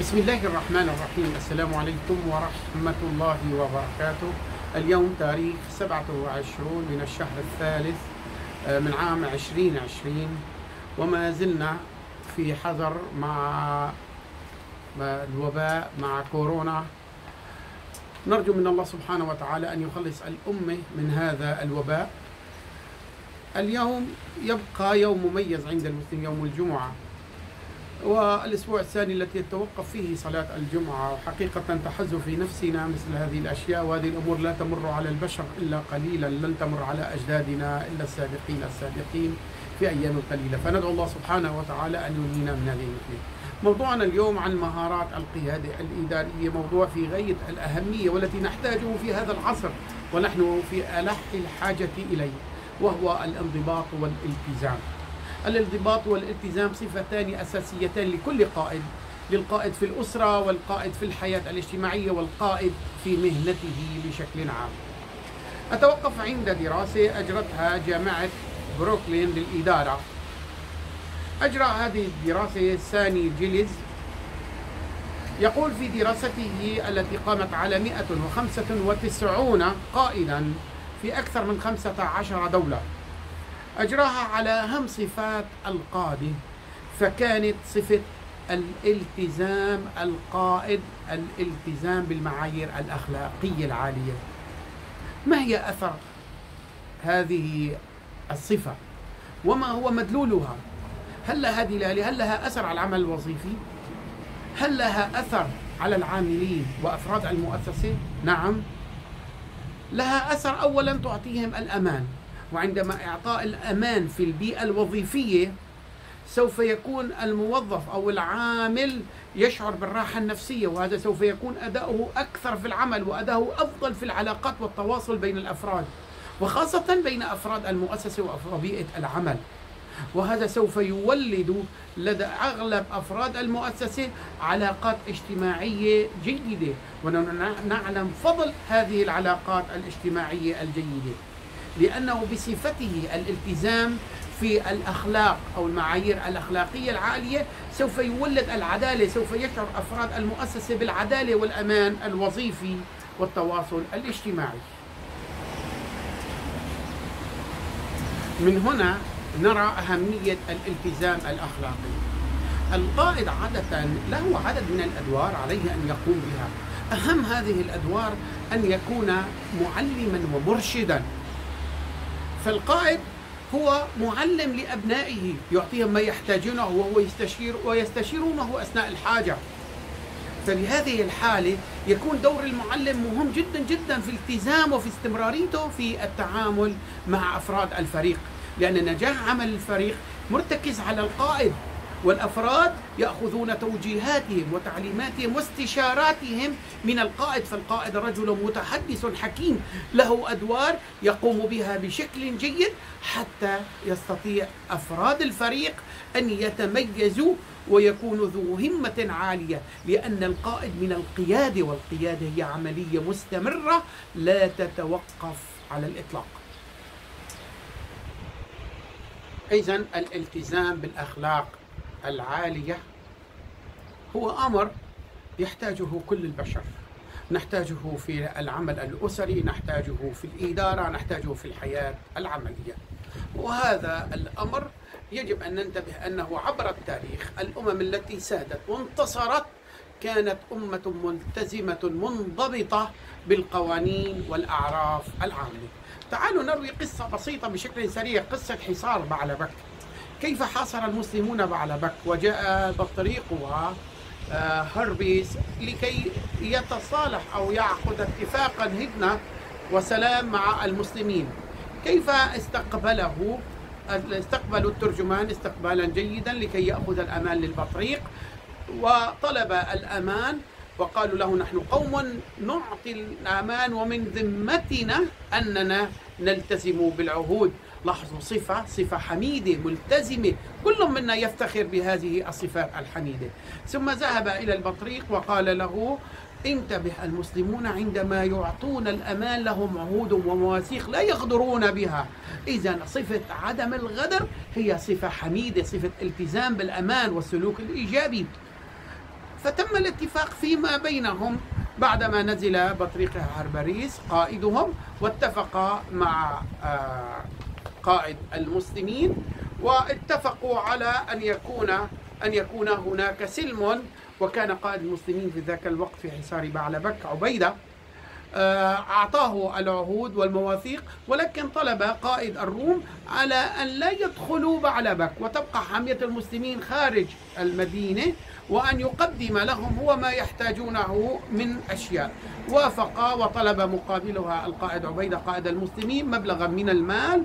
بسم الله الرحمن الرحيم. السلام عليكم ورحمة الله وبركاته. اليوم تاريخ 27 من الشهر الثالث من عام 2020، وما زلنا في حذر مع الوباء مع كورونا. نرجو من الله سبحانه وتعالى أن يخلص الأمة من هذا الوباء. اليوم يبقى يوم مميز عند المسلم، يوم الجمعة، والأسبوع الثاني التي يتوقف فيه صلاة الجمعة. وحقيقة تحز في نفسنا مثل هذه الأشياء، وهذه الأمور لا تمر على البشر إلا قليلا، لن تمر على أجدادنا إلا السابقين في أيام قليلة. فندعو الله سبحانه وتعالى أن ينجينا من هذه المثلية. موضوعنا اليوم عن مهارات القيادة الإدارية، موضوع في غاية الأهمية والتي نحتاجه في هذا العصر، ونحن في ألح الحاجة إليه، وهو الانضباط والالتزام. الانضباط والالتزام صفتان أساسيتان لكل قائد، للقائد في الأسرة، والقائد في الحياة الاجتماعية، والقائد في مهنته بشكل عام. أتوقف عند دراسة أجرتها جامعة بروكلين للإدارة. أجرى هذه الدراسة ساني جيلز. يقول في دراسته التي قامت على 195 قائدا في أكثر من 15 دولة، أجراها على أهم صفات القادة، فكانت صفة الالتزام. القائد الالتزام بالمعايير الأخلاقية العالية. ما هي أثر هذه الصفة؟ وما هو مدلولها؟ هل لها أثر على العمل الوظيفي؟ هل لها أثر على العاملين وأفراد المؤسسة؟ نعم، لها أثر. أولا تعطيهم الأمان، وعندما إعطاء الأمان في البيئة الوظيفية سوف يكون الموظف أو العامل يشعر بالراحة النفسية، وهذا سوف يكون أداؤه أكثر في العمل، وأداؤه أفضل في العلاقات والتواصل بين الأفراد، وخاصة بين أفراد المؤسسة وبيئة العمل. وهذا سوف يولد لدى أغلب أفراد المؤسسة علاقات اجتماعية جيدة، ونعلم فضل هذه العلاقات الاجتماعية الجيدة، لأنه بصفته الالتزام في الأخلاق أو المعايير الأخلاقية العالية سوف يولد العدالة. سوف يشعر أفراد المؤسسة بالعدالة والأمان الوظيفي والتواصل الاجتماعي. من هنا نرى أهمية الالتزام الأخلاقي. القائد عادة له عدد من الأدوار عليه أن يقوم بها. أهم هذه الأدوار أن يكون معلما ومرشدا. فالقائد هو معلم لأبنائه، يعطيهم ما يحتاجونه وهو يستشير ويستشيرونه أثناء الحاجة. فبهذه الحالة يكون دور المعلم مهم جدا جدا في الالتزام وفي استمراريته في التعامل مع أفراد الفريق، لأن نجاح عمل الفريق مرتكز على القائد، والأفراد يأخذون توجيهاتهم وتعليماتهم واستشاراتهم من القائد. فالقائد رجل متحدث حكيم، له أدوار يقوم بها بشكل جيد حتى يستطيع أفراد الفريق أن يتميزوا ويكونوا ذو همة عالية، لأن القائد من القيادة، والقيادة هي عملية مستمرة لا تتوقف على الإطلاق. إذن الالتزام بالأخلاق العالية هو أمر يحتاجه كل البشر، نحتاجه في العمل الأسري، نحتاجه في الإدارة، نحتاجه في الحياة العملية. وهذا الأمر يجب أن ننتبه أنه عبر التاريخ الأمم التي سادت وانتصرت كانت أمة ملتزمة منضبطة بالقوانين والأعراف العامة. تعالوا نروي قصة بسيطة بشكل سريع، قصة حصار بعلبك. كيف حاصر المسلمون بعلبك، وجاء بطريقها هربيس لكي يتصالح أو يعقد اتفاقا هدنة وسلام مع المسلمين. كيف استقبلوا الترجمان استقبالا جيدا لكي يأخذ الأمان للبطريق، وطلب الأمان وقالوا له: نحن قوم نعطي الأمان ومن ذمتنا أننا نلتزم بالعهود. لاحظوا صفة حميدة ملتزمة، كل منا يفتخر بهذه الصفات الحميدة. ثم ذهب إلى البطريق وقال له: انتبه، المسلمون عندما يعطون الأمان لهم عهود ومواثيق لا يغدرون بها. إذن صفة عدم الغدر هي صفة حميدة، صفة التزام بالأمان والسلوك الإيجابي. فتم الاتفاق فيما بينهم بعدما نزل بطريق هربريس قائدهم، واتفق مع قائد المسلمين، واتفقوا على أن يكون هناك سلم. وكان قائد المسلمين في ذاك الوقت في حصار بعلبك عبيدة، أعطاه العهود والمواثيق، ولكن طلب قائد الروم على أن لا يدخلوا بعلبك وتبقى حامية المسلمين خارج المدينة، وأن يقدم لهم هو ما يحتاجونه من أشياء. وافق، وطلب مقابلها القائد عبيدة قائد المسلمين مبلغا من المال.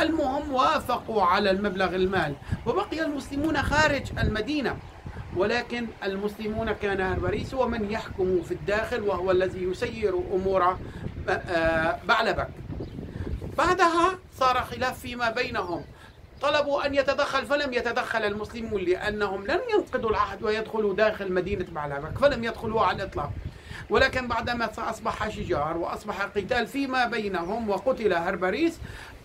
المهم وافقوا على المبلغ المال، وبقي المسلمون خارج المدينة. ولكن المسلمون كان هربريس هو من يحكم في الداخل، وهو الذي يسير أمور بعلبك. بعدها صار خلاف فيما بينهم، طلبوا أن يتدخل فلم يتدخل المسلمون، لأنهم لم ينقضوا العهد ويدخلوا داخل مدينة بعلبك، فلم يدخلوا على الإطلاق. ولكن بعدما أصبح شجار وأصبح قتال فيما بينهم وقتل هربريس،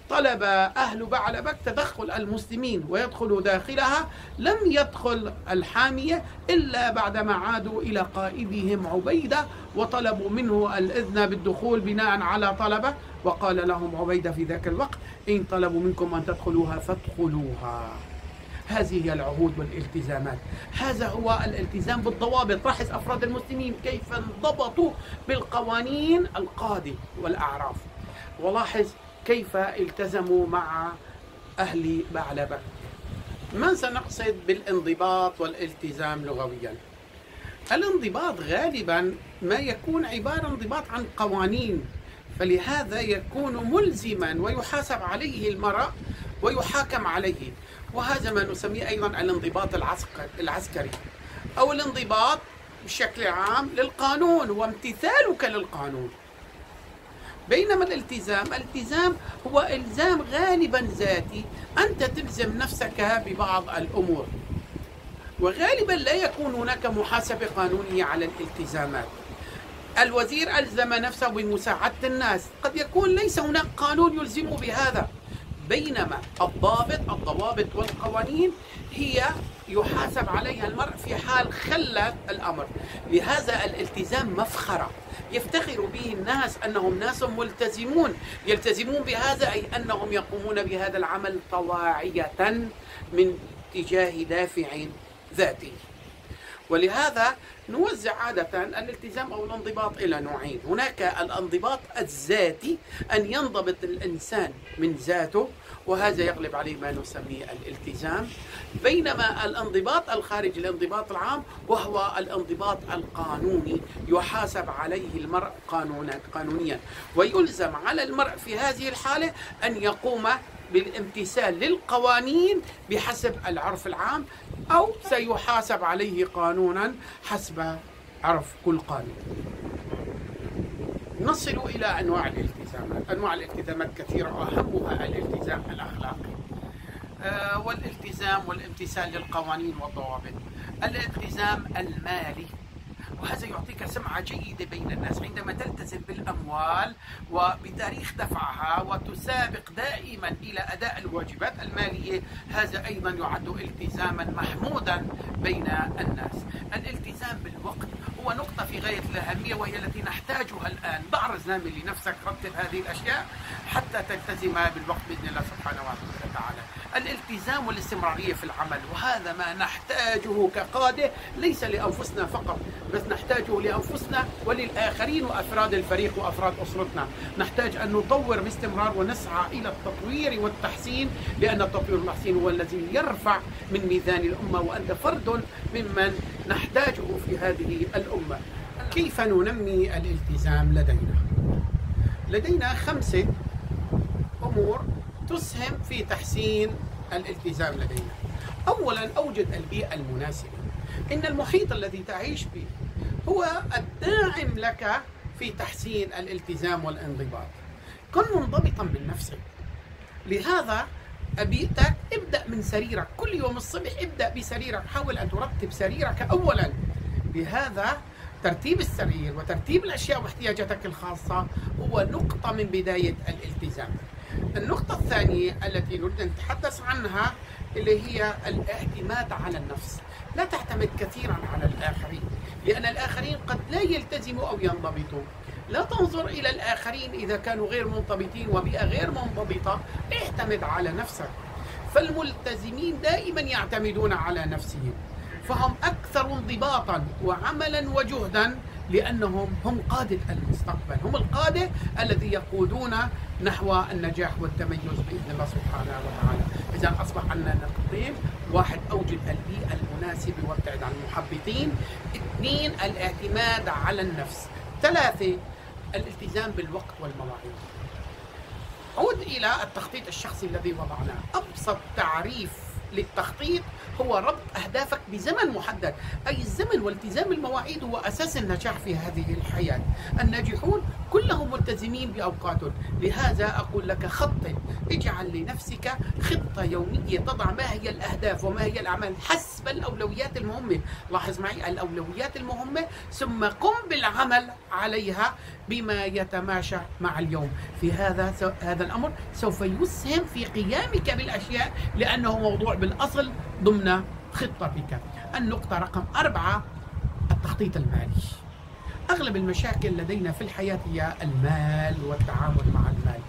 طلب أهل بعلبك تدخل المسلمين ويدخلوا داخلها. لم يدخل الحامية إلا بعدما عادوا إلى قائدهم عبيدة وطلبوا منه الإذن بالدخول بناء على طلبه، وقال لهم عبيدة في ذاك الوقت: إن طلبوا منكم أن تدخلوها فادخلوها. هذه هي العهود والالتزامات، هذا هو الالتزام بالضوابط. لاحظ أفراد المسلمين كيف انضبطوا بالقوانين القاضي والأعراف، ولاحظ كيف التزموا مع أهل بعلبك. ما سنقصد بالانضباط والالتزام لغويا؟ الانضباط غالبا ما يكون عبارة عن انضباط عن قوانين، فلهذا يكون ملزما ويحاسب عليه المرء ويحاكم عليه، وهذا ما نسميه أيضا الانضباط العسكري، أو الانضباط بشكل عام للقانون وامتثالك للقانون. بينما الالتزام هو إلزام غالبا ذاتي، أنت تلزم نفسك ببعض الأمور، وغالبا لا يكون هناك محاسبة قانونية على الالتزامات. الوزير ألزم نفسه بمساعدة الناس، قد يكون ليس هناك قانون يلزمه بهذا. بينما الضوابط والقوانين هي يحاسب عليها المرء في حال خلى الأمر. لهذا الالتزام مفخرة يفتخر به الناس، أنهم ناس ملتزمون، يلتزمون بهذا، أي أنهم يقومون بهذا العمل طواعية من اتجاه دافع ذاتي. ولهذا نوزع عادة الالتزام أو الانضباط إلى نوعين. هناك الانضباط الذاتي، أن ينضبط الإنسان من ذاته، وهذا يغلب عليه ما نسميه الالتزام. بينما الانضباط الخارجي، الانضباط العام، وهو الانضباط القانوني، يحاسب عليه المرء قانونيا، ويلزم على المرء في هذه الحالة أن يقوم بالامتثال للقوانين بحسب العرف العام، أو سيحاسب عليه قانونا حسب عرف كل قانون. نصل إلى أنواع الالتزامات. أنواع الالتزامات كثيرة، وأهمها الالتزام الأخلاقي، والالتزام والامتثال للقوانين والضوابط. الالتزام المالي، وهذا يعطيك سمعة جيدة بين الناس عندما تلتزم بالأموال وبتاريخ دفعها، وتسابق دائما إلى أداء الواجبات المالية. هذا أيضا يعد التزاما محمودا بين الناس. الالتزام بالوقت هو نقطة في غاية الأهمية، وهي التي نحتاجها الآن. ضع رزنامة لنفسك، رتب هذه الأشياء حتى تلتزم بالوقت بإذن الله سبحانه وتعالى. الالتزام والاستمرارية في العمل، وهذا ما نحتاجه كقادة، ليس لأنفسنا فقط، بس نحتاجه لأنفسنا وللآخرين وأفراد الفريق وأفراد أسرتنا. نحتاج أن نطور باستمرار، ونسعى إلى التطوير والتحسين، لأن التطوير والتحسين هو الذي يرفع من ميزان الأمة، وأنت فرد ممن نحتاجه في هذه الأمة. كيف ننمي الالتزام لدينا؟ لدينا 5 أمور تسهم في تحسين الالتزام لدينا. أولا، أوجد البيئة المناسبة. إن المحيط الذي تعيش به هو الداعم لك في تحسين الالتزام والانضباط. كن منضبطا من نفسك. لهذا بيئتك، ابدأ من سريرك. كل يوم الصبح ابدأ بسريرك، حاول أن ترتب سريرك أولا. بهذا ترتيب السرير وترتيب الأشياء واحتياجاتك الخاصة هو نقطة من بداية الالتزام. النقطة الثانية التي نريد أن نتحدث عنها اللي هي الاعتماد على النفس. لا تعتمد كثيرا على الآخرين، لأن الآخرين قد لا يلتزموا أو ينضبطوا. لا تنظر إلى الآخرين إذا كانوا غير منضبطين وبيئة غير منضبطة، اعتمد على نفسك. فالملتزمين دائما يعتمدون على نفسهم، فهم أكثر انضباطا وعملا وجهدا، لأنهم هم قادة المستقبل، هم القادة الذي يقودون نحو النجاح والتميز بإذن الله سبحانه وتعالى. إذا أصبح عندنا نقطتين: واحد، أوجد البيئة المناسبة وابتعد عن المحبطين. اثنين، الاعتماد على النفس. ثلاثة، الالتزام بالوقت والمواعيد. عود إلى التخطيط الشخصي الذي وضعناه. أبسط تعريف للتخطيط هو ربط أهدافك بزمن محدد، أي الزمن والتزام المواعيد هو أساس النجاح في هذه الحياة. الناجحون كلهم ملتزمين بأوقاتهم، لهذا أقول لك خطط، اجعل لنفسك خطة يومية تضع ما هي الأهداف وما هي الأعمال حسب الأولويات المهمة. لاحظ معي الأولويات المهمة، ثم قم بالعمل عليها بما يتماشى مع اليوم. في هذا الأمر سوف يسهم في قيامك بالأشياء، لأنه موضوع بالأصل ضمن خطتك. النقطة رقم 4، التخطيط المالي. أغلب المشاكل لدينا في الحياة هي المال والتعامل مع المال.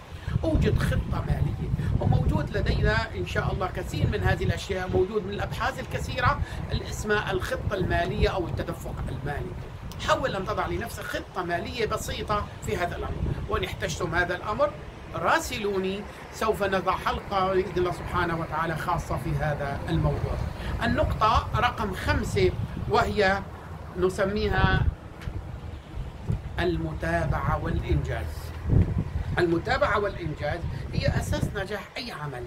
أوجد خطة مالية، وموجود لدينا إن شاء الله كثير من هذه الأشياء، موجود من الأبحاث الكثيرة اسمها الخطة المالية أو التدفق المالي. حاول أن تضع لنفسك خطة مالية بسيطة في هذا الأمر، وإن احتجتم هذا الأمر راسلوني، سوف نضع حلقة بإذن الله سبحانه وتعالى خاصة في هذا الموضوع. النقطة رقم 5، وهي نسميها المتابعة والإنجاز. المتابعة والإنجاز هي أساس نجاح أي عمل.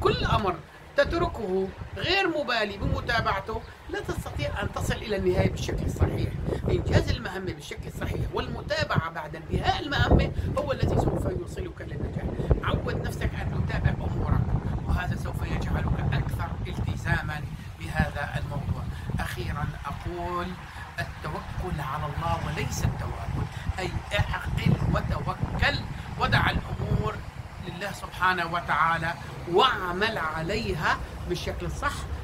كل أمر تتركه غير مبالي بمتابعته لا تستطيع أن تصل إلى النهاية بالشكل الصحيح. إنجاز المهمة بالشكل الصحيح والمتابعة بعد انتهاء المهمة هو الذي سوف يوصلك للنجاح. عود نفسك أن تتابع أمورك، وهذا سوف يجعلك أكثر التزاما بهذا الموضوع. أخيرا أقول: التوكل على الله وليس التواكل، أي اعقل وتوكل ودع الأمور لله سبحانه وتعالى واعمل عليها بالشكل الصح.